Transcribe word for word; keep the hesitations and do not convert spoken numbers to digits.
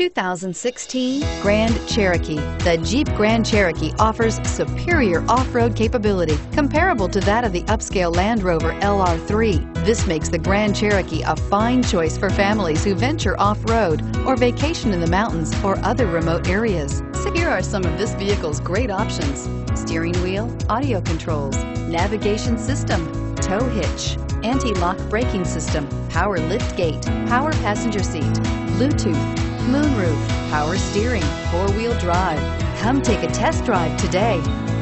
two thousand sixteen Grand Cherokee. The Jeep Grand Cherokee offers superior off-road capability comparable to that of the upscale Land Rover L R three. This makes the Grand Cherokee a fine choice for families who venture off-road or vacation in the mountains or other remote areas. So here are some of this vehicle's great options: steering wheel audio controls, navigation system, tow hitch, anti-lock braking system, power lift gate, power passenger seat, Bluetooth, moonroof, power steering, four-wheel drive. Come take a test drive today.